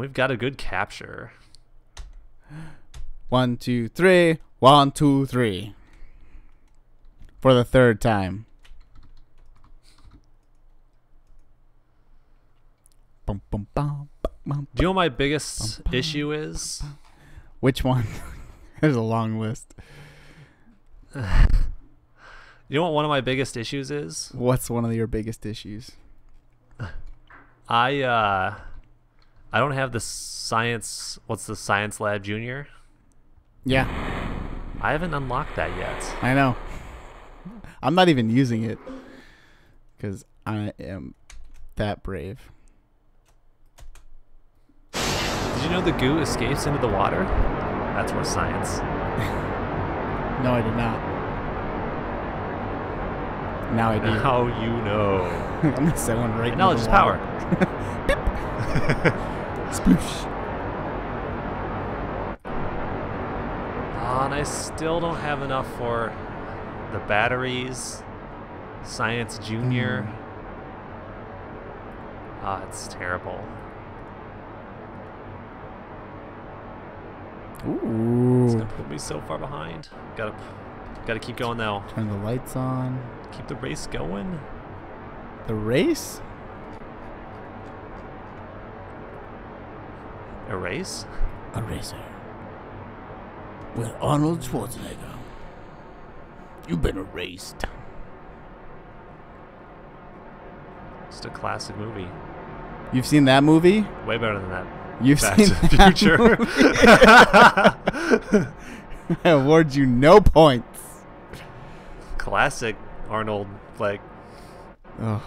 We've got a good capture. 1, 2, 3. 1, 2, 3. For the third time. Do you know my biggest issue is? Which one? There's a long list. You know what one of my biggest issues is? What's one of your biggest issues? I don't have the science. What's the science lab junior? Yeah. I haven't unlocked that yet. I know. I'm not even using it because I am that brave. Did you know the goo escapes into the water? That's more science. No, I did not. Now I do. Now you know. I'm going to set one right now. Knowledge is power. Bip. Sploosh. Oh, and I still don't have enough for the batteries, science junior. Ah, it's terrible. Ooh. It's gonna put me so far behind. Gotta keep going now. Turn the lights on. Keep the race going. The race? A race? A racer. With Arnold Schwarzenegger. You've been erased. Just a classic movie. You've seen that movie? Way better than that. You've Back seen to the Future. I award you no points. Classic Arnold, like. Oh,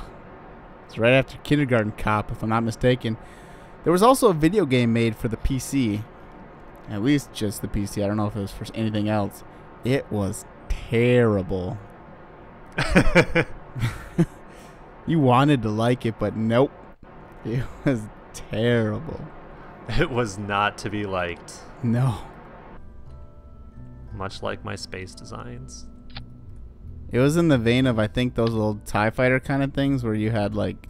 it's right after Kindergarten Cop, if I'm not mistaken. There was also a video game made for the PC, at least just the PC. I don't know if it was for anything else. It was terrible. You wanted to like it, but nope. It was terrible. It was not to be liked. No. Much like my space designs. It was in the vein of, I think, those old TIE Fighter kind of things where you had, like,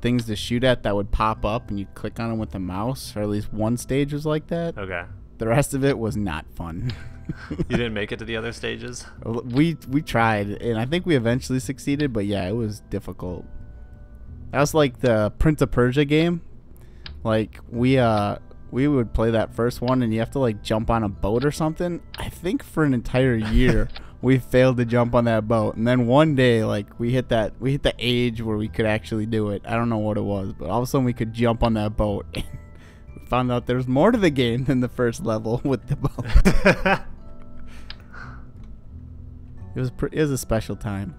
things to shoot at that would pop up and you'd click on them with the mouse, or at least one stage was like that. Okay. The rest of it was not fun. You didn't make it to the other stages? We tried, and I think we eventually succeeded, but yeah, it was difficult. That was like the Prince of Persia game. Like, we would play that first one, and you have to, like, jump on a boat or something. I think for an entire year, we failed to jump on that boat. And then one day, like, we hit the age where we could actually do it. I don't know what it was, but all of a sudden we could jump on that boat. And we found out there's more to the game than the first level with the boat. It was a special time.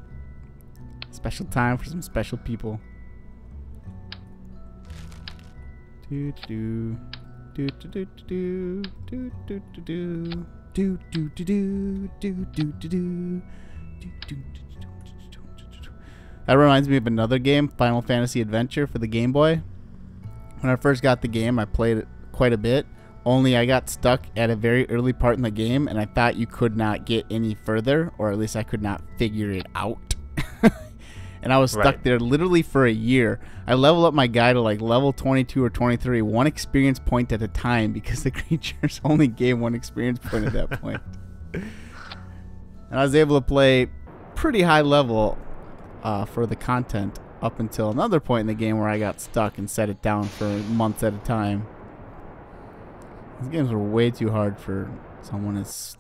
Special time for some special people. That reminds me of another game, Final Fantasy Adventure for the Game Boy. When I first got the game, I played it quite a bit, only I got stuck at a very early part in the game, and I thought you could not get any further, or at least I could not figure it out. And I was stuck there literally for a year. I leveled up my guy to like level 22 or 23, one experience point at a time, because the creatures only gave one experience point at that point. And I was able to play pretty high level for the content up until another point in the game where I got stuck and set it down for months at a time. These games were way too hard for someone as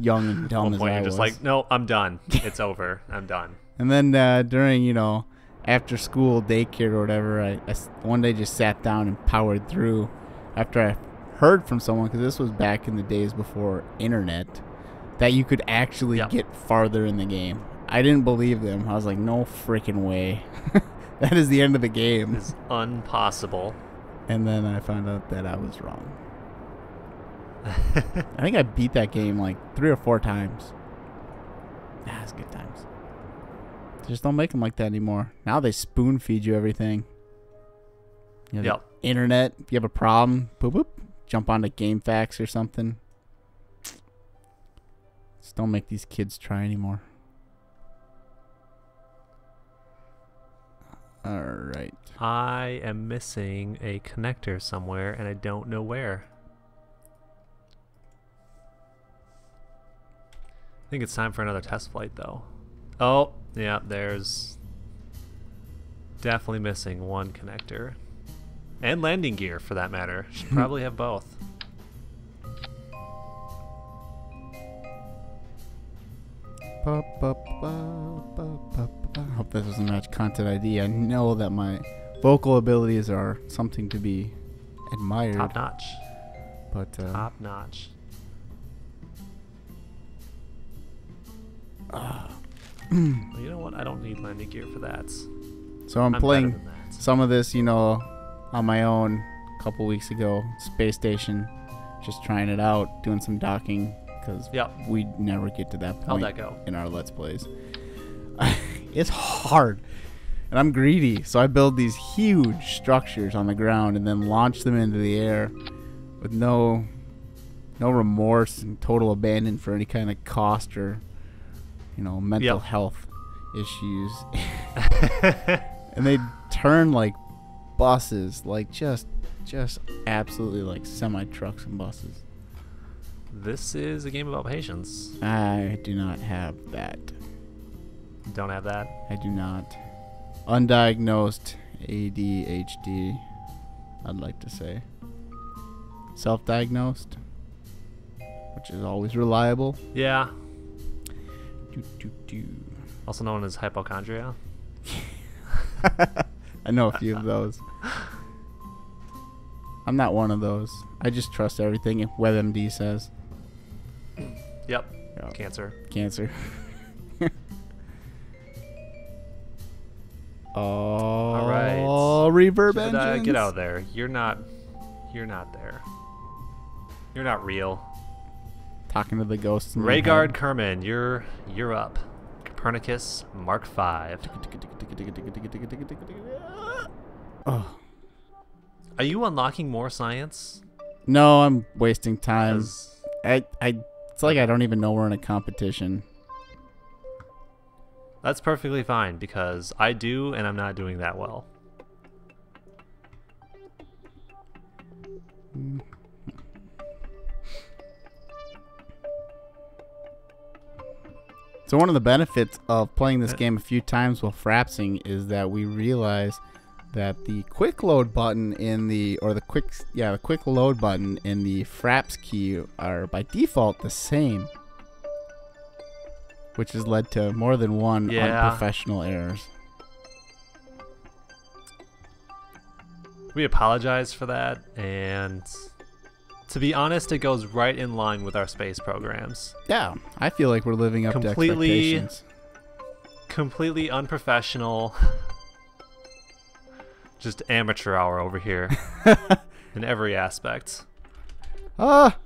young and dumb as I was. At one point you're just like, no, I'm done. It's over. I'm done. And then during, you know, after school, daycare or whatever, I one day just sat down and powered through after I heard from someone, because this was back in the days before internet, that you could actually get farther in the game. I didn't believe them. I was like, no freaking way. That is the end of the game. It's impossible. And then I found out that I was wrong. I think I beat that game like 3 or 4 times. Nah, it's good times. They just don't make them like that anymore. Now they spoon feed you everything. You know, the internet. If you have a problem, boop boop, jump onto GameFAQs or something. Just don't make these kids try anymore. Alright. I am missing a connector somewhere, and I don't know where. I think it's time for another test flight, though. Oh, yeah, there's... definitely missing one connector. And landing gear, for that matter. Should probably have both. Ba, ba, ba, ba, ba, ba. I hope this doesn't match content ID. I know that my vocal abilities are something to be admired. Top notch. But, top notch. Well, you know what? I don't need landing gear for that. So I'm playing some of this, you know, on my own a couple weeks ago. Space Station. Just trying it out. Doing some docking. Because we never get to that point. How'd that go? In our Let's Plays. It's hard. And I'm greedy. So I build these huge structures on the ground and then launch them into the air with no remorse and total abandon for any kind of cost or, you know, mental health issues. And they turn like buses, like just absolutely like semi-trucks and buses. This is a game about patience. I do not have that. Don't have that? I do not. Undiagnosed ADHD, I'd like to say. Self-diagnosed, which is always reliable. Yeah. Do, do, do. Also known as hypochondria. I know a few of those. I'm not one of those. I just trust everything WebMD says. Yep. Cancer. All right. Reverb engines. Get out of there. You're not there. You're not real. Talking to the ghosts. Rayguard Kerman, you're up. Copernicus Mark V. Oh. Are you unlocking more science? No, I'm wasting time. It's like I don't even know we're in a competition. That's perfectly fine, because I do, and I'm not doing that well. So one of the benefits of playing this game a few times while frapsing is that we realize that the quick load button in the quick load button in the fraps key are by default the same, which has led to more than one unprofessional errors. We apologize for that, and to be honest, it goes right in line with our space programs. Yeah, I feel like we're living up to expectations. Completely unprofessional. Just amateur hour over here in every aspect. But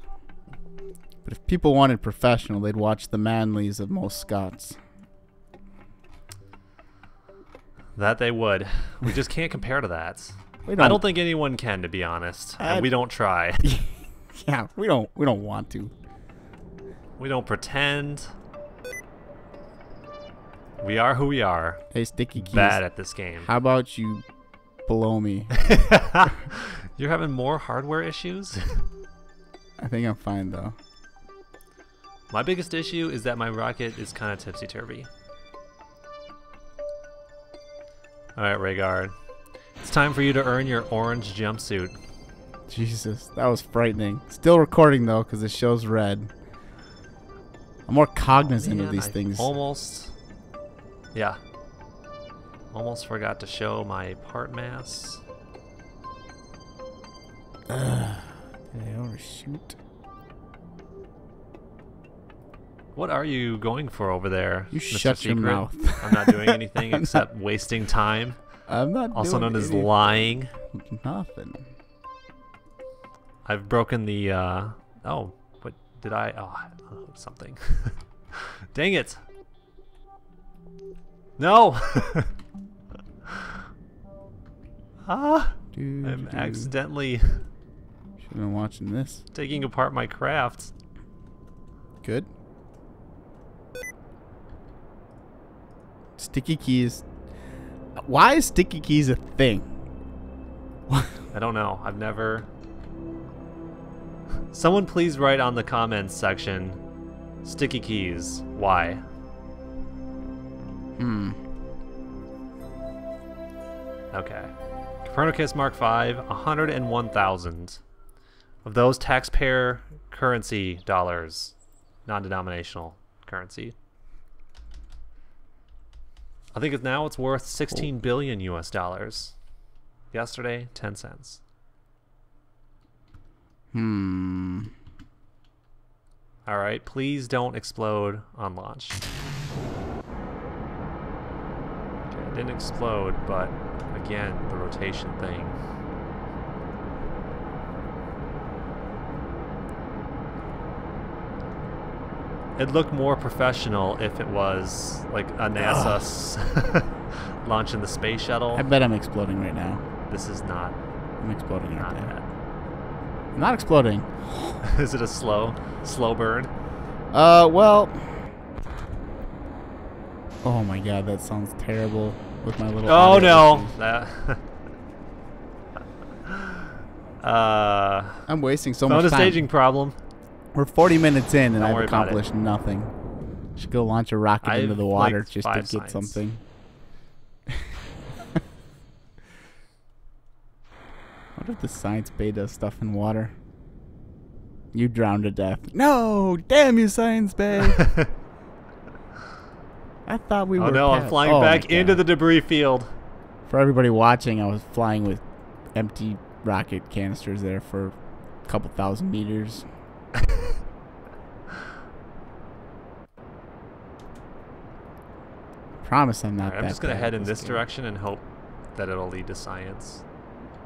if people wanted professional, they'd watch the Manleys of most Scots. That they would. We just can't compare to that. I don't think anyone can, to be honest. And we don't try. Yeah, we don't want to. We don't pretend. We are who we are. Hey, Sticky Keys. Bad at this game. How about you... below me. You're having more hardware issues? I think I'm fine though. My biggest issue is that my rocket is kind of tipsy-turvy. Alright, Rayguard. It's time for you to earn your orange jumpsuit. Jesus, that was frightening. Still recording though, because it shows red. I'm more cognizant of these things. Almost forgot to show my part mass. Did I overshoot? What are you going for over there? You Mr. shut Secret? Your mouth. I'm not doing anything except wasting time. I'm not also doing known anything. As lying. Nothing. I've broken the oh, what did I something. Dang it. No. I'm accidentally... Should have been watching this. Taking apart my craft. Good. Sticky Keys. Why is sticky keys a thing? I don't know. I've never... Someone please write on the comments section, sticky keys, why? Hmm. Okay. Copernicus Mark V, 101,000. Of those, taxpayer currency dollars, non-denominational currency. I think now it's worth 16 billion US dollars. Yesterday, 10 cents. Hmm. All right, please don't explode on launch. Okay, it didn't explode, but again, the rotation thing. It'd look more professional if it was like a NASA launching the space shuttle. I bet I'm exploding right now. This is not. I'm exploding right now. I'm not exploding. Is it a slow burn? Well. Oh my God, that sounds terrible with my little. Oh no. I'm wasting so much time. Not a staging problem. We're 40 minutes in, and I've accomplished nothing. Should go launch a rocket into the water just to get something. What if the science bay does stuff in water? You drown to death. No! Damn you, science bay! I thought we were... Oh, no, I'm flying back into the debris field. For everybody watching, I was flying with empty rocket canisters there for a couple thousand meters. Promise I'm not. Right, I'm just gonna head in this direction and hope that it'll lead to science.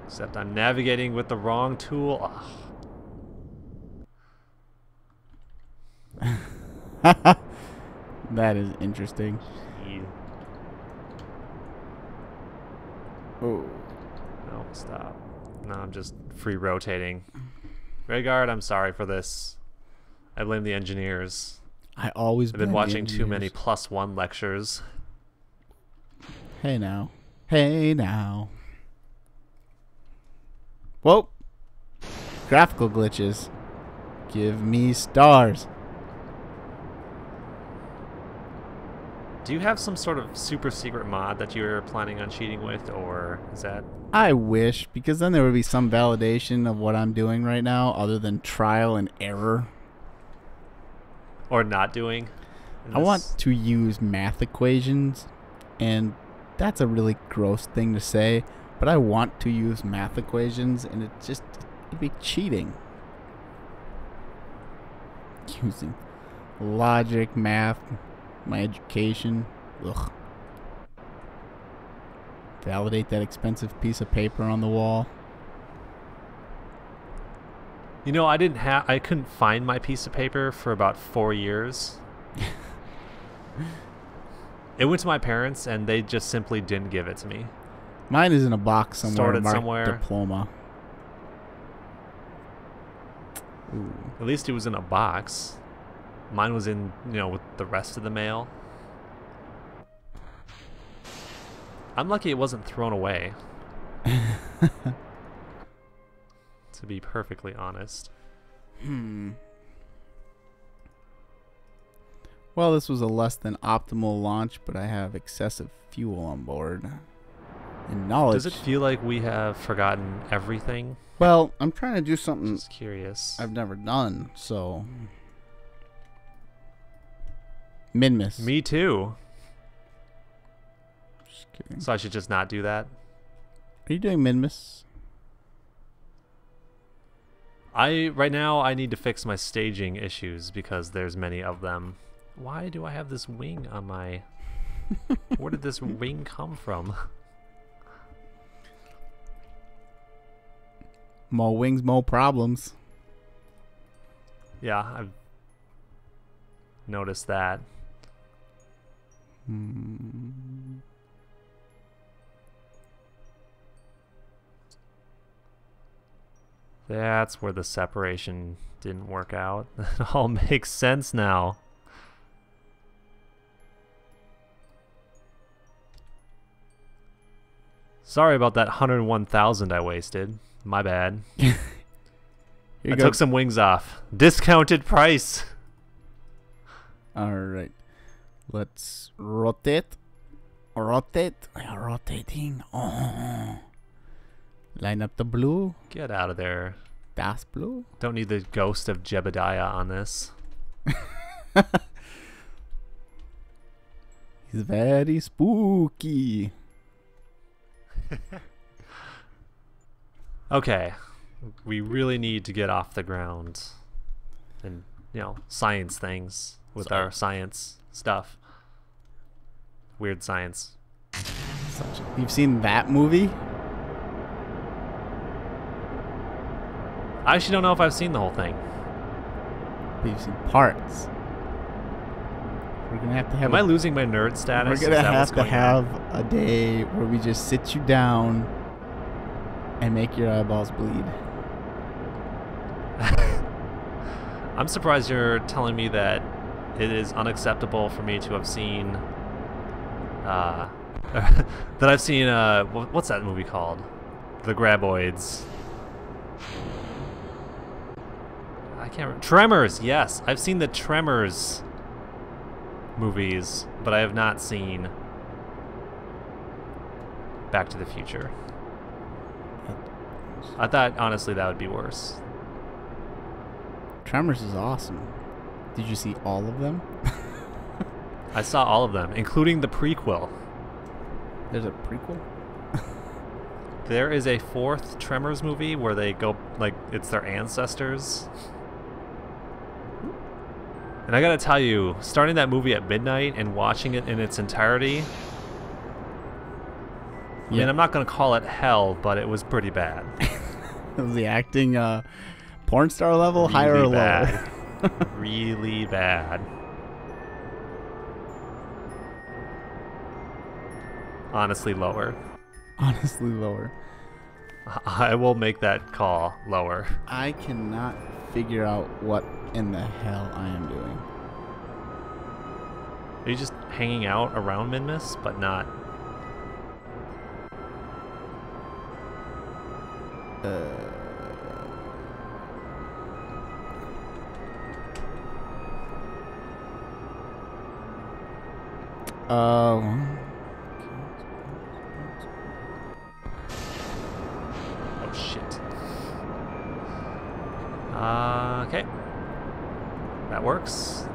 Except I'm navigating with the wrong tool. That is interesting. Yeah. Oh no! Stop! No, I'm just free rotating. Rayguard, I'm sorry for this. I blame the engineers. I always. I've been watching too many +1 lectures. Hey now. Hey now. Whoa. Graphical glitches. Give me stars. Do you have some sort of super secret mod that you're planning on cheating with, or is that... I wish, because then there would be some validation of what I'm doing right now other than trial and error. Or not doing. I want to use math equations, and... That's a really gross thing to say, but I want to use math equations, and it'd be cheating. Using logic, math, my education. Ugh. Validate that expensive piece of paper on the wall. You know, I couldn't find my piece of paper for about 4 years. It went to my parents, and they just simply didn't give it to me. Mine is in a box somewhere. Stored it somewhere. Diploma. Ooh. At least it was in a box. Mine was in, you know, with the rest of the mail. I'm lucky it wasn't thrown away. To be perfectly honest. Hmm. Well, this was a less than optimal launch, but I have excessive fuel on board. And knowledge. Does it feel like we have forgotten everything? Well, I'm trying to do something just curious. I've never done, so... Minmus. Me too. Just kidding. So I should just not do that? Are you doing Minmus? Right now, I need to fix my staging issues because there's many of them. Why do I have this wing on my... Where did this wing come from? More wings, more problems. Yeah, I've noticed that. Hmm. That's where the separation didn't work out. It all makes sense now. Sorry about that 101,000 I wasted. My bad. I took some wings off. Discounted price. Alright. Let's rotate. Rotate. Rotating. Oh. Line up the blue. Get out of there. Das blue? Don't need the ghost of Jebediah on this. He's very spooky. Okay. We really need to get off the ground and, you know, science things with our science stuff. Weird Science. You've seen that movie? I actually don't know if I've seen the whole thing. But you've seen parts. We're gonna have to have. Am I losing my nerd status? We're gonna have to have a day where we just sit you down and make your eyeballs bleed. I'm surprised you're telling me that it is unacceptable for me to have seen that I've seen what's that movie called? The Graboids. I can't remember. Tremors. Yes, I've seen the Tremors movies, but I have not seen Back to the Future. I thought, honestly, that would be worse. Tremors is awesome. Did you see all of them? I saw all of them, including the prequel. There's a prequel? There is a fourth Tremors movie where they go, like, it's their ancestors. And I gotta tell you, starting that movie at midnight and watching it in its entirety... Yeah. And I'm not gonna call it hell, but it was pretty bad. Was the acting porn star level really higher or bad. Lower? Really bad. Honestly lower. Honestly lower. I will make that call lower. I cannot figure out what in the hell I am doing. Are you just hanging out around Minmus, but not? Oh shit. Okay. That works.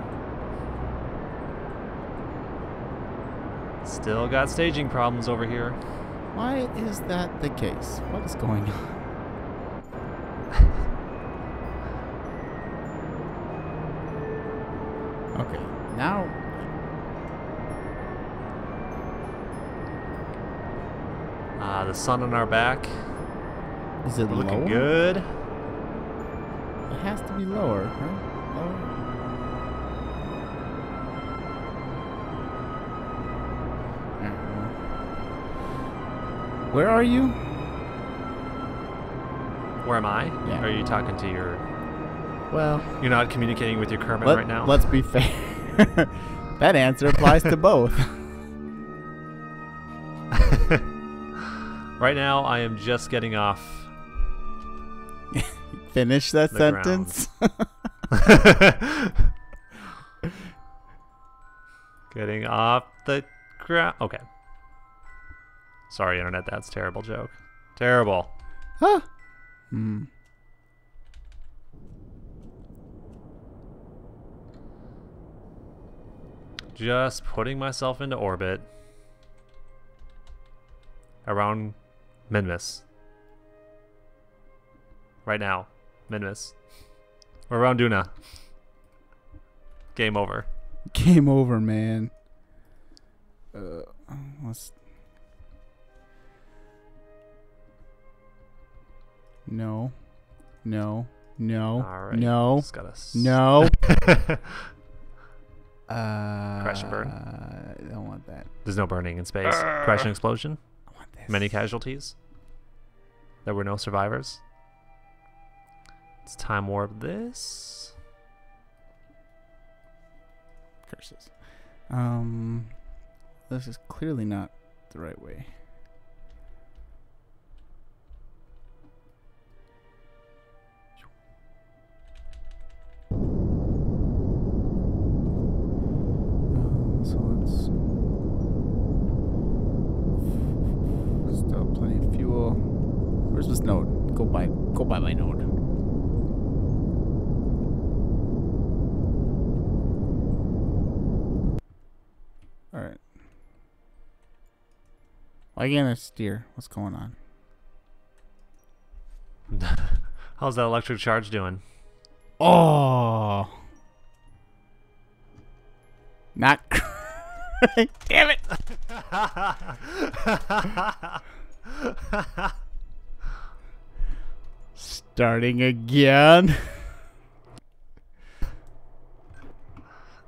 Still got staging problems over here. Why is that the case? What is going on? Okay, now... the sun on our back. Is it looking good? It has to be lower, right? Lower. Where are you? Where am I? Yeah. Are you talking to your... Well... You're not communicating with your Kerman right now? Let's be fair. That answer applies to both. Right now, I am just getting off... Finish that sentence. Getting off the ground. Okay. Sorry, Internet. That's a terrible joke. Terrible. Huh. Hmm. Just putting myself into orbit around Minmus. Right now, Minmus. We're around Duna. Game over. Game over, man. Let's... No, no, no, right. No, gotta no. Crash and burn. I don't want that. There's no burning in space. Crash and explosion. I want this. Many casualties. There were no survivors. Let's time warp this. Curses. This is clearly not the right way. really not. Alright. Why can't I steer? What's going on? How's that electric charge doing? Oh, not damn it. Starting again.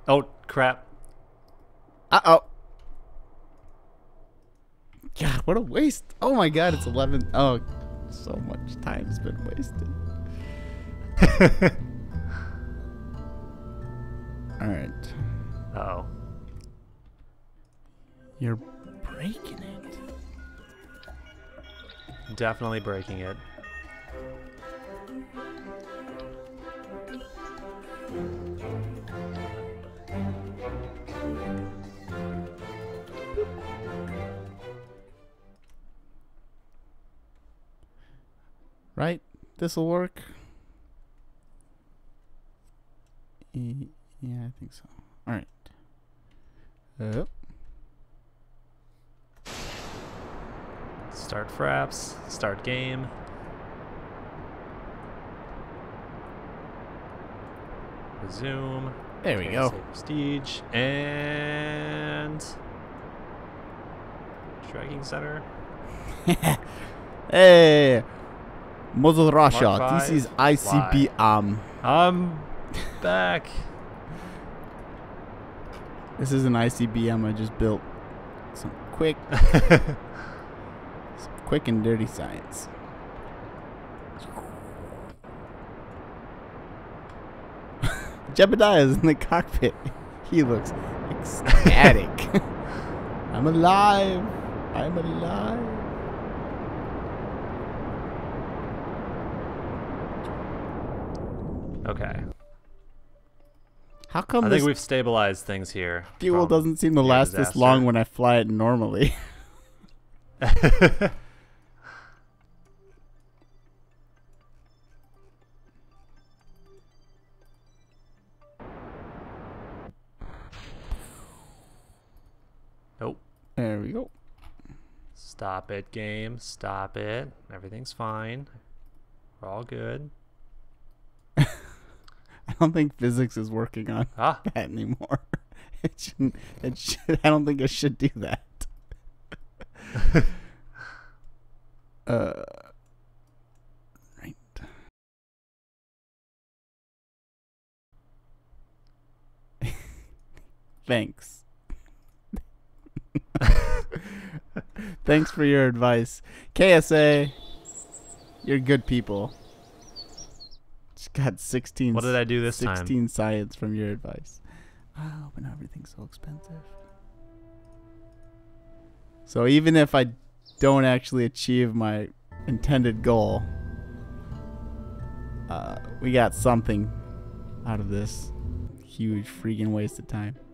Oh crap. Uh-oh. God, what a waste. Oh my god, it's 11. Oh, so much time's been wasted. Alright. Uh-oh. You're breaking it. Definitely breaking it. Right? This'll work. Yeah, I think so. All right. Start fraps. Start game. Resume. There we go. Prestige and tracking center. Hey, Mother Russia. This is ICP arm. I'm back. This is an ICBM I just built. Some quick and dirty science. Jebediah's in the cockpit. He looks ecstatic. I'm alive. I'm alive. Okay. How come I think we've stabilized things here. Fuel doesn't seem to last this long when I fly it normally. Nope. There we go. Stop it, game. Stop it. Everything's fine. We're all good. I don't think physics is working on that anymore. It should. I don't think it should do that. Right. Thanks. Thanks for your advice, KSA. You're good people. Got 16. What did I do this 16 time? 16 science from your advice. Oh, but now everything's so expensive. So even if I don't actually achieve my intended goal, we got something out of this huge freaking waste of time.